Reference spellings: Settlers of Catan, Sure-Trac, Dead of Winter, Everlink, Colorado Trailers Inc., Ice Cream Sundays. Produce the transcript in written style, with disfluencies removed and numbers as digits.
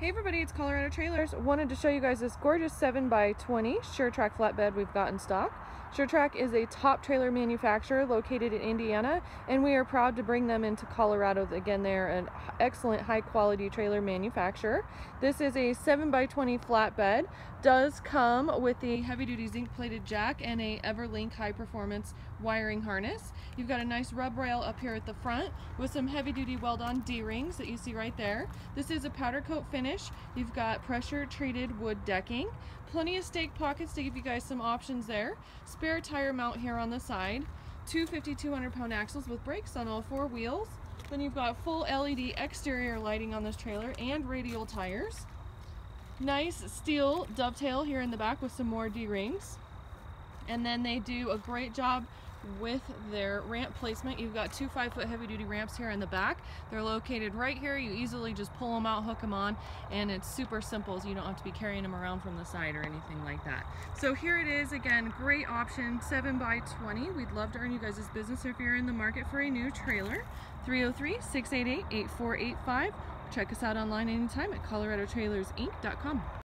Hey everybody, it's Colorado Trailers. Wanted to show you guys this gorgeous 7x20 Sure-Trac flatbed we've got in stock. Sure-Trac is a top trailer manufacturer located in Indiana, and we are proud to bring them into Colorado. Again, they're an excellent high quality trailer manufacturer. This is a 7x20 flatbed. Does come with the heavy duty zinc plated jack and a Everlink high performance wiring harness. You've got a nice rub rail up here at the front with some heavy duty weld on D-rings that you see right there. This is a powder coat finish. You've got pressure treated wood decking, plenty of stake pockets to give you guys some options there, spare tire mount here on the side, two 5,200-pound axles with brakes on all four wheels. Then you've got full LED exterior lighting on this trailer and radial tires. Nice steel dovetail here in the back with some more D-rings. And then they do a great job with their ramp placement. You've got two 5-foot heavy duty ramps here in the back. They're located right here. You easily just pull them out, hook them on, and it's super simple, so you don't have to be carrying them around from the side or anything like that. So here it is again, great option, 7x20. We'd love to earn you guys this business if you're in the market for a new trailer. 303-688-8485. Check us out online anytime at coloradotrailersinc.com.